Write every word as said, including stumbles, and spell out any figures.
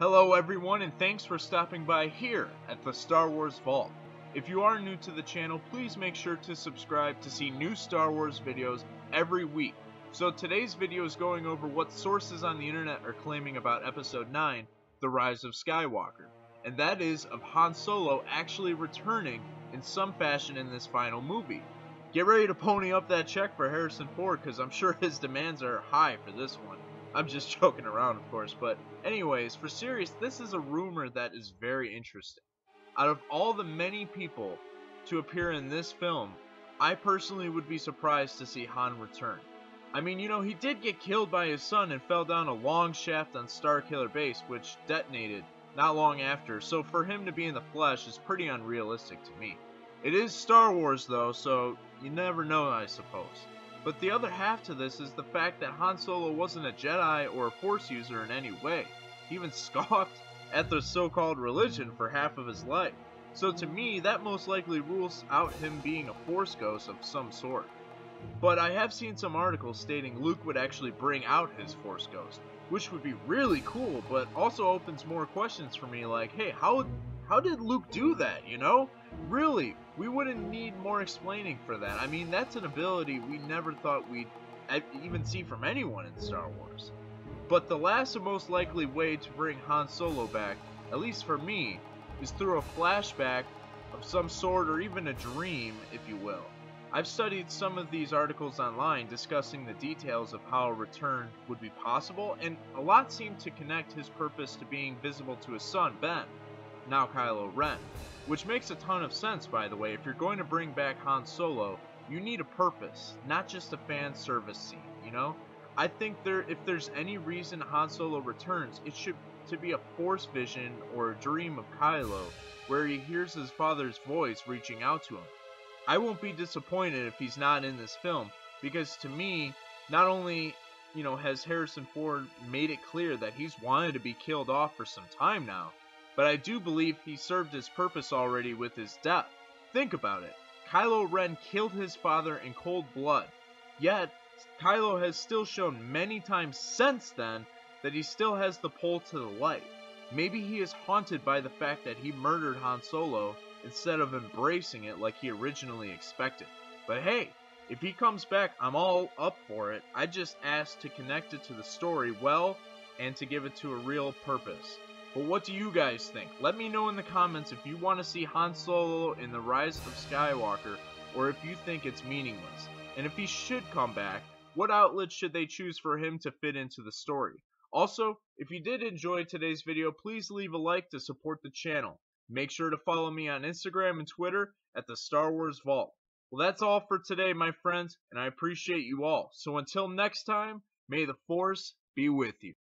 Hello everyone, and thanks for stopping by here at the Star Wars Vault. If you are new to the channel, please make sure to subscribe to see new Star Wars videos every week. So today's video is going over what sources on the internet are claiming about Episode nine, The Rise of Skywalker, and that is of Han Solo actually returning in some fashion in this final movie. Get ready to pony up that check for Harrison Ford, because I'm sure his demands are high for this one. I'm just joking around, of course, but anyways, for serious, this is a rumor that is very interesting. Out of all the many people to appear in this film, I personally would be surprised to see Han return. I mean, you know, he did get killed by his son and fell down a long shaft on Starkiller Base, which detonated not long after, so for him to be in the flesh is pretty unrealistic to me. It is Star Wars, though, so you never know, I suppose. But the other half to this is the fact that Han Solo wasn't a Jedi or a Force user in any way. He even scoffed at the so-called religion for half of his life. So to me, that most likely rules out him being a Force ghost of some sort. But I have seen some articles stating Luke would actually bring out his Force ghost, which would be really cool, but also opens more questions for me, like, hey, how, how did Luke do that, you know? Really, we wouldn't need more explaining for that. I mean, that's an ability we never thought we'd even see from anyone in Star Wars. But the last and most likely way to bring Han Solo back, at least for me, is through a flashback of some sort, or even a dream, if you will. I've studied some of these articles online discussing the details of how a return would be possible, and a lot seemed to connect his purpose to being visible to his son, Ben, now Kylo Ren. Which makes a ton of sense, by the way. If you're going to bring back Han Solo, you need a purpose, not just a fan service scene, you know? I think there, if there's any reason Han Solo returns, it should to be a Force vision or a dream of Kylo, where he hears his father's voice reaching out to him. I won't be disappointed if he's not in this film, because to me, not only, you know, has Harrison Ford made it clear that he's wanted to be killed off for some time now, but I do believe he served his purpose already with his death. Think about it. Kylo Ren killed his father in cold blood, yet Kylo has still shown many times since then that he still has the pull to the light. Maybe he is haunted by the fact that he murdered Han Solo instead of embracing it like he originally expected. But hey, if he comes back, I'm all up for it. I just asked to connect it to the story well and to give it to a real purpose. But what do you guys think? Let me know in the comments if you want to see Han Solo in The Rise of Skywalker, or if you think it's meaningless. And if he should come back, what outlet should they choose for him to fit into the story? Also, if you did enjoy today's video, please leave a like to support the channel. Make sure to follow me on Instagram and Twitter at the Star Wars Vault. Well, that's all for today, my friends, and I appreciate you all. So until next time, may the Force be with you.